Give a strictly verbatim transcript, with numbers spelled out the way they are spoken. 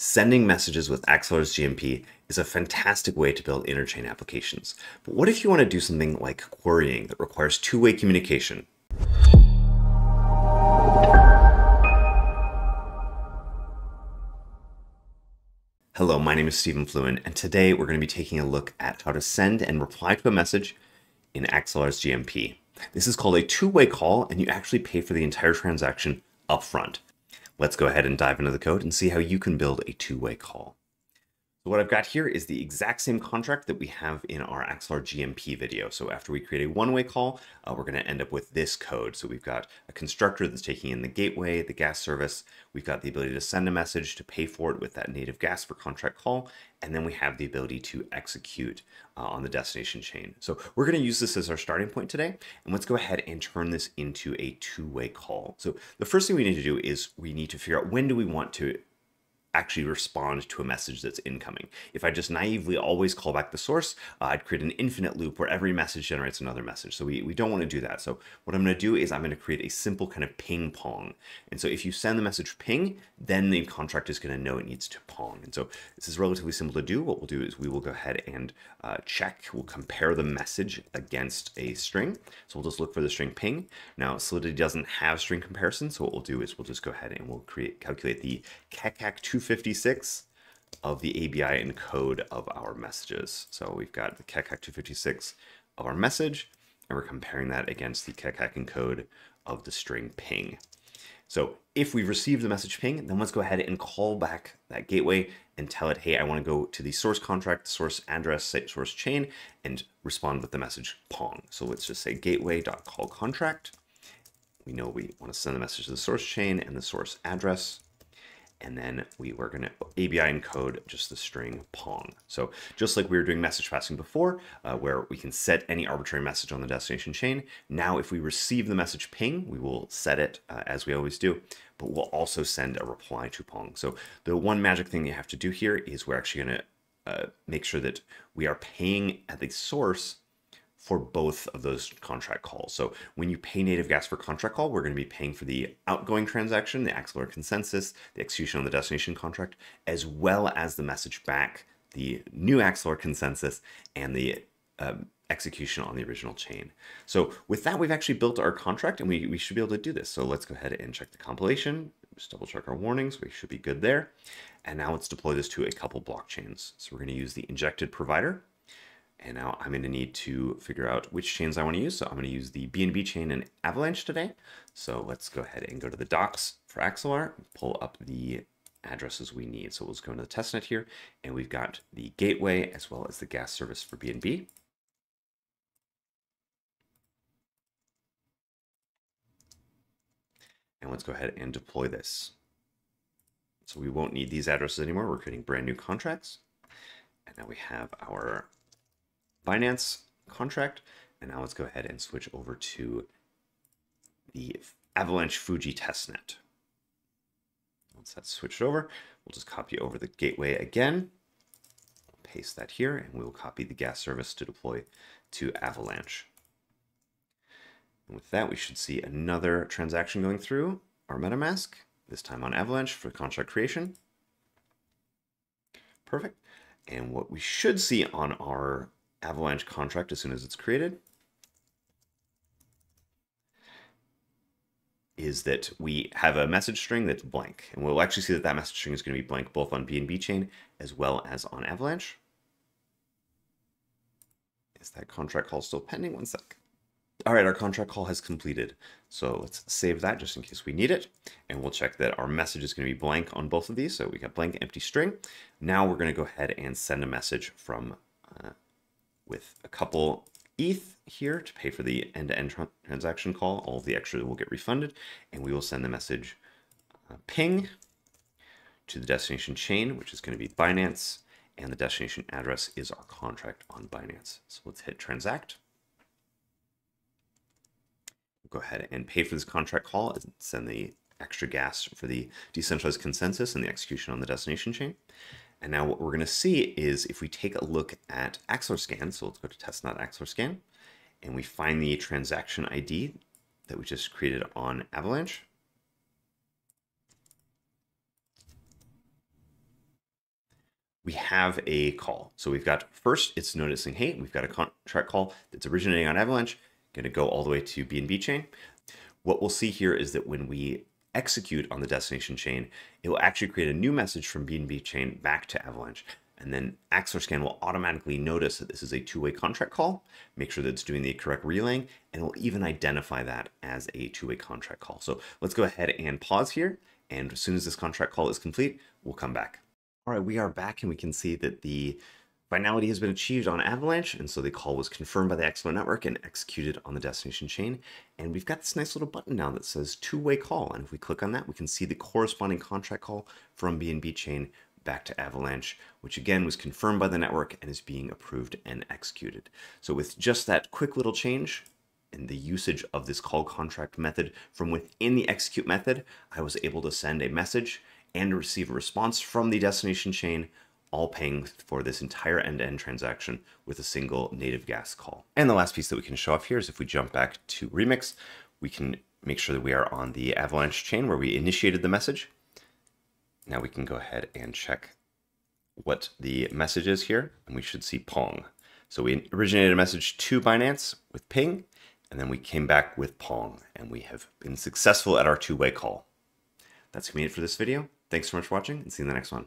Sending messages with Axelar's G M P is a fantastic way to build interchain applications. But what if you want to do something like querying that requires two-way communication? Hello, my name is Stephen Fluin, and today we're going to be taking a look at how to send and reply to a message in Axelar's G M P. This is called a two-way call, and you actually pay for the entire transaction upfront. Let's go ahead and dive into the code and see how you can build a two-way call. So what I've got here is the exact same contract that we have in our Axelar G M P video. So after we create a one-way call, uh, we're going to end up with this code. So we've got a constructor that's taking in the gateway, the gas service. We've got the ability to send a message to pay for it with that native gas for contract call. And then we have the ability to execute uh, on the destination chain. So we're going to use this as our starting point today. And let's go ahead and turn this into a two-way call. So the first thing we need to do is we need to figure out when do we want to actually respond to a message that's incoming. If I just naively always call back the source, uh, I'd create an infinite loop where every message generates another message. So we, we don't want to do that. So what I'm going to do is I'm going to create a simple kind of ping pong. And so if you send the message ping, then the contract is going to know it needs to pong. And so this is relatively simple to do. What we'll do is we will go ahead and uh, check. We'll compare the message against a string. So we'll just look for the string ping. Now Solidity doesn't have string comparison. So what we'll do is we'll just go ahead and we'll create calculate the keccak two fifty-six of the A B I and code of our messages. So we've got the keccak two fifty-six of our message, and we're comparing that against the keccak encode of the string ping. So if we've received the message ping, then let's go ahead and call back that gateway and tell it, hey, I want to go to the source contract, the source address, site source chain, and respond with the message pong. So let's just say gateway dot call contract. We know we want to send the message to the source chain and the source address. And then we were going to A B I encode just the string pong. So just like we were doing message passing before, uh, where we can set any arbitrary message on the destination chain. Now, if we receive the message ping, we will set it uh, as we always do, but we'll also send a reply to pong. So the one magic thing you have to do here is we're actually going to uh, make sure that we are paying at the source for both of those contract calls. So when you pay native gas for contract call, we're going to be paying for the outgoing transaction, the Axelar consensus, the execution on the destination contract, as well as the message back, the new Axelar consensus, and the um, execution on the original chain. So with that, we've actually built our contract, and we, we should be able to do this. So let's go ahead and check the compilation. Just double check our warnings. We should be good there. And now let's deploy this to a couple blockchains. So we're going to use the injected provider. And now I'm going to need to figure out which chains I want to use. So I'm going to use the B N B chain and Avalanche today. So let's go ahead and go to the docs for Axelar, pull up the addresses we need. So we'll just go into the testnet here, and we've got the gateway as well as the gas service for B N B. And let's go ahead and deploy this. So we won't need these addresses anymore. We're creating brand new contracts. And now we have our Binance contract, and now let's go ahead and switch over to the Avalanche Fuji testnet. Once that's switched over, we'll just copy over the gateway again, paste that here, and we'll copy the gas service to deploy to Avalanche. And with that, we should see another transaction going through our MetaMask, this time on Avalanche for contract creation. Perfect. And what we should see on our Avalanche contract as soon as it's created is that we have a message string that's blank, and we'll actually see that that message string is going to be blank both on B N B chain as well as on Avalanche. Is that contract call still pending? One sec. All right, our contract call has completed. So let's save that just in case we need it. And we'll check that our message is going to be blank on both of these. So we got blank, empty string. Now we're going to go ahead and send a message from uh, with a couple E T H here to pay for the end-to-end tra transaction call. All of the extra will get refunded, and we will send the message uh, ping to the destination chain, which is going to be Binance, and the destination address is our contract on Binance. So let's hit transact. We'll go ahead and pay for this contract call and send the extra gas for the decentralized consensus and the execution on the destination chain. And now what we're going to see is if we take a look at Axelar Scan, so let's go to testnet Axelar Scan, and we find the transaction I D that we just created on Avalanche. we have a call. So we've got first, it's noticing, hey, we've got a contract call that's originating on Avalanche, going to go all the way to B N B chain. What we'll see here is that when we execute on the destination chain, it will actually create a new message from B N B chain back to Avalanche. And then Axelar Scan will automatically notice that this is a two-way contract call, make sure that it's doing the correct relaying, and we'll even identify that as a two-way contract call. So let's go ahead and pause here. And as soon as this contract call is complete, we'll come back. All right, we are back and we can see that the finality has been achieved on Avalanche, and so the call was confirmed by the Axelar Network and executed on the destination chain. And we've got this nice little button now that says two-way call, and if we click on that, we can see the corresponding contract call from B N B chain back to Avalanche, which again was confirmed by the network and is being approved and executed. So with just that quick little change and the usage of this call contract method from within the execute method, I was able to send a message and receive a response from the destination chain, all paying for this entire end-to-end transaction with a single native gas call. And the last piece that we can show off here is if we jump back to Remix, we can make sure that we are on the Avalanche chain where we initiated the message. Now we can go ahead and check what the message is here, and we should see Pong. So we originated a message to Binance with ping, and then we came back with Pong, and we have been successful at our two-way call. That's going to be it for this video. Thanks so much for watching, and see you in the next one.